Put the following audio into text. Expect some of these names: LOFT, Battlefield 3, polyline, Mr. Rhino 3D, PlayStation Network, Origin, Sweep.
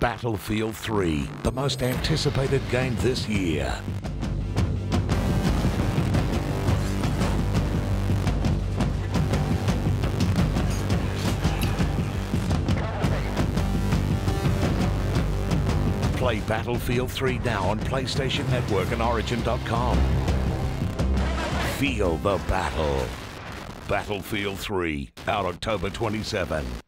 Battlefield 3, the most anticipated game this year. Play Battlefield 3 now on PlayStation Network and Origin.com. Feel the battle. Battlefield 3, out October 27.